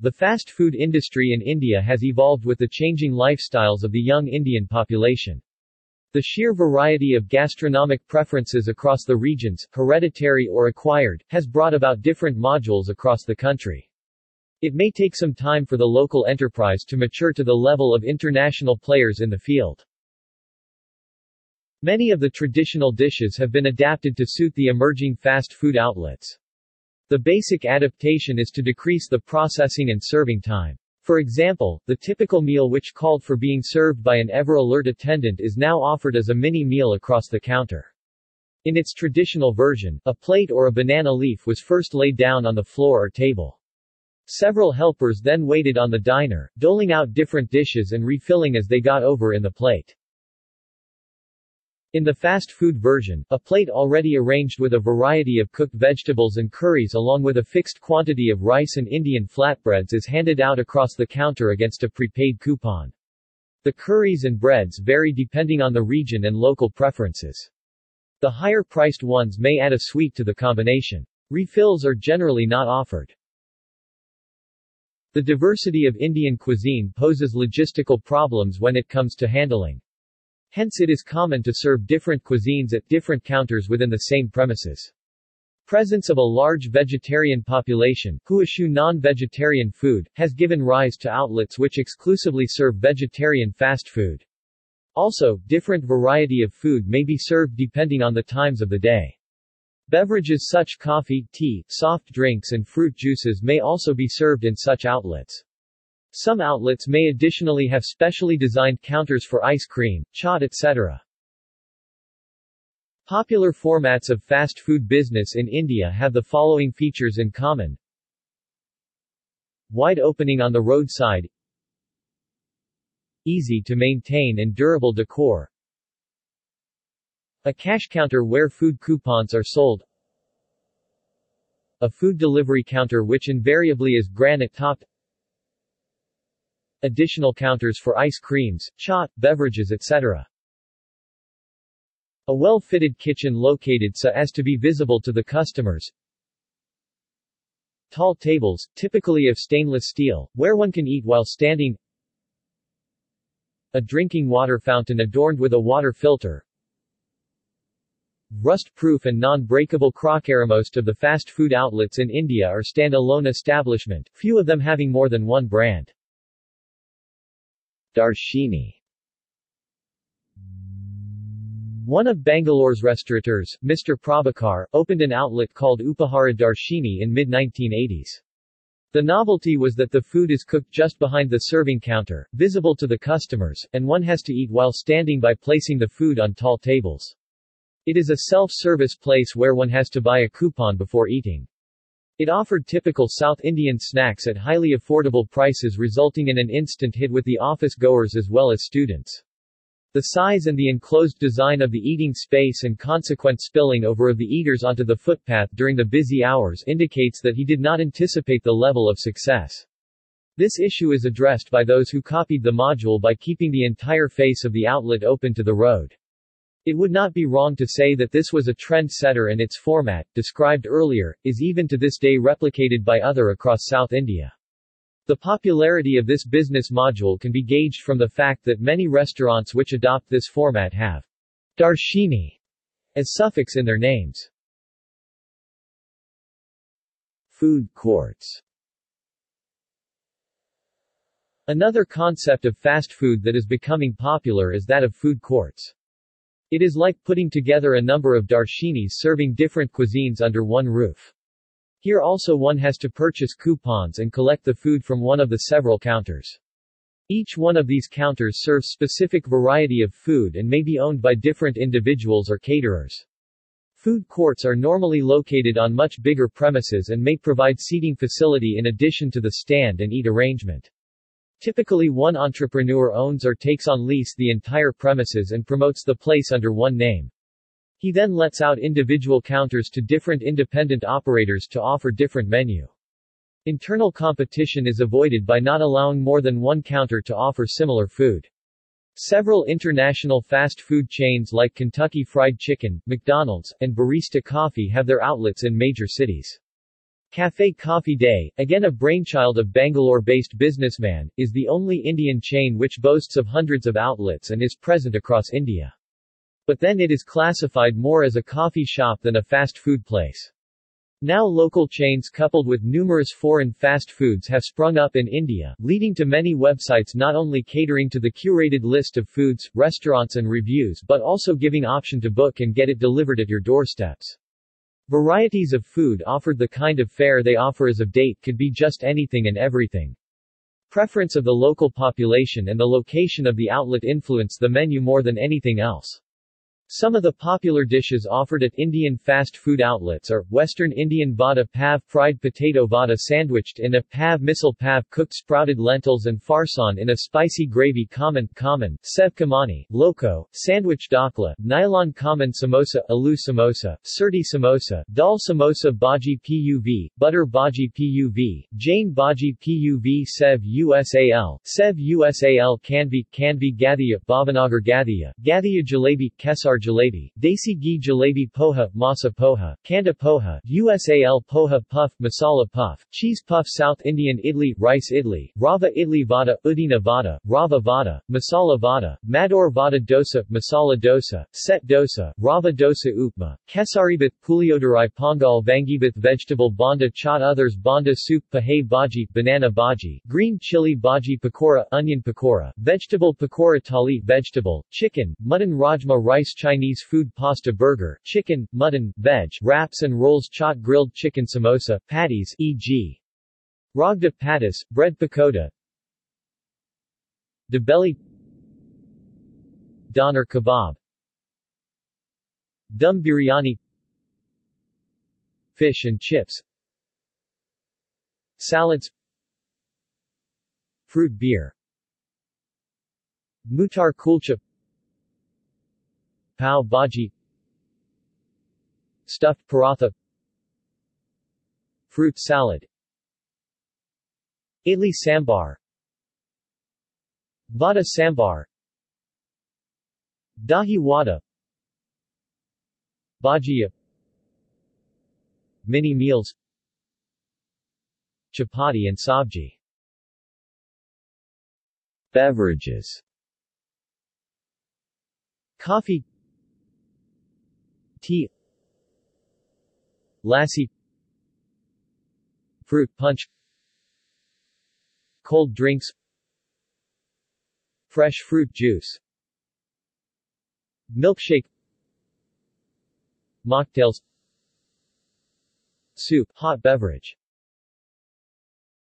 The fast food industry in India has evolved with the changing lifestyles of the young Indian population. The sheer variety of gastronomic preferences across the regions, hereditary or acquired, has brought about different modules across the country. It may take some time for the local enterprise to mature to the level of international players in the field. Many of the traditional dishes have been adapted to suit the emerging fast food outlets. The basic adaptation is to decrease the processing and serving time. For example, the typical meal which called for being served by an ever-alert attendant is now offered as a mini-meal across the counter. In its traditional version, a plate or a banana leaf was first laid down on the floor or table. Several helpers then waited on the diner, doling out different dishes and refilling as they got over in the plate. In the fast food version, a plate already arranged with a variety of cooked vegetables and curries along with a fixed quantity of rice and Indian flatbreads is handed out across the counter against a prepaid coupon. The curries and breads vary depending on the region and local preferences. The higher-priced ones may add a sweet to the combination. Refills are generally not offered. The diversity of Indian cuisine poses logistical problems when it comes to handling. Hence it is common to serve different cuisines at different counters within the same premises. Presence of a large vegetarian population, who eschew non-vegetarian food, has given rise to outlets which exclusively serve vegetarian fast food. Also, different variety of food may be served depending on the times of the day. Beverages such coffee, tea, soft drinks and fruit juices may also be served in such outlets. Some outlets may additionally have specially designed counters for ice cream, chaat etc. Popular formats of fast food business in India have the following features in common. Wide opening on the roadside. Easy to maintain and durable decor. A cash counter where food coupons are sold. A food delivery counter which invariably is granite-topped. Additional counters for ice creams, chaat, beverages etc. A well-fitted kitchen located so as to be visible to the customers. Tall tables, typically of stainless steel, where one can eat while standing. A drinking water fountain adorned with a water filter. Rust-proof and non-breakable crockery. Most of the fast food outlets in India are stand-alone establishment, few of them having more than one brand. Darshini. One of Bangalore's restaurateurs, Mr. Prabhakar, opened an outlet called Upahara Darshini in mid-1980s. The novelty was that the food is cooked just behind the serving counter, visible to the customers, and one has to eat while standing by placing the food on tall tables. It is a self-service place where one has to buy a coupon before eating. It offered typical South Indian snacks at highly affordable prices, resulting in an instant hit with the office goers as well as students. The size and the enclosed design of the eating space and consequent spilling over of the eaters onto the footpath during the busy hours indicates that he did not anticipate the level of success. This issue is addressed by those who copied the module by keeping the entire face of the outlet open to the road. It would not be wrong to say that this was a trendsetter, and its format, described earlier, is even to this day replicated by other across South India. The popularity of this business module can be gauged from the fact that many restaurants which adopt this format have Darshini as suffix in their names. Food courts. Another concept of fast food that is becoming popular is that of food courts. It is like putting together a number of darshinis serving different cuisines under one roof. Here also one has to purchase coupons and collect the food from one of the several counters. Each one of these counters serves specific variety of food and may be owned by different individuals or caterers. Food courts are normally located on much bigger premises and may provide seating facility in addition to the stand and eat arrangement. Typically one entrepreneur owns or takes on lease the entire premises and promotes the place under one name. He then lets out individual counters to different independent operators to offer different menu. Internal competition is avoided by not allowing more than one counter to offer similar food. Several international fast food chains like Kentucky Fried Chicken, McDonald's, and Barista Coffee have their outlets in major cities. Cafe Coffee Day, again a brainchild of Bangalore-based businessman, is the only Indian chain which boasts of hundreds of outlets and is present across India. But then it is classified more as a coffee shop than a fast food place. Now local chains coupled with numerous foreign fast foods have sprung up in India, leading to many websites not only catering to the curated list of foods, restaurants and reviews but also giving option to book and get it delivered at your doorsteps. Varieties of food offered. The kind of fare they offer as of date could be just anything and everything. Preference of the local population and the location of the outlet influence the menu more than anything else. Some of the popular dishes offered at Indian fast food outlets are Western Indian vada pav, fried potato vada sandwiched in a pav, misal pav, cooked sprouted lentils and farsan in a spicy gravy, common, sev kamani, loco, sandwich dakla, nylon common samosa, aloo samosa, surti samosa, dal samosa bhaji puv, butter bhaji puv, jain bhaji puv, sev usal, kanvi gathiya, bhavanagar gathiya, gathiya jalebi, kesar jalebi, desi ghee jalebi, poha, masa poha, kanda poha, usal poha puff, masala puff, cheese puff, South Indian idli, rice idli, rava idli vada, udina vada, rava vada, masala vada, mador vada dosa, masala dosa, set dosa, rava dosa upma, kesaribath, puliodarai, pongal, vangibath, vegetable bonda chaat, others bonda soup, pahay bhaji, banana bhaji, green chili bhaji, pakora, onion pakora, vegetable pakora, thali, vegetable, chicken, mutton rajma, rice, Chinese food, pasta, burger, chicken, mutton, veg, wraps and rolls, chaat, grilled chicken, samosa, patties, e.g. ragda pattis, bread pakoda, dabeli, doner kebab, dum biryani, fish and chips, salads, fruit beer, mutar kulcha, pav bhaji, stuffed paratha, fruit salad, idli sambar, vada sambar, dahi vada, bhajiya, mini meals, chapati and sabji. Beverages. Coffee, tea, lassi, fruit punch, cold drinks, fresh fruit juice, milkshake, mocktails, soup, hot beverage.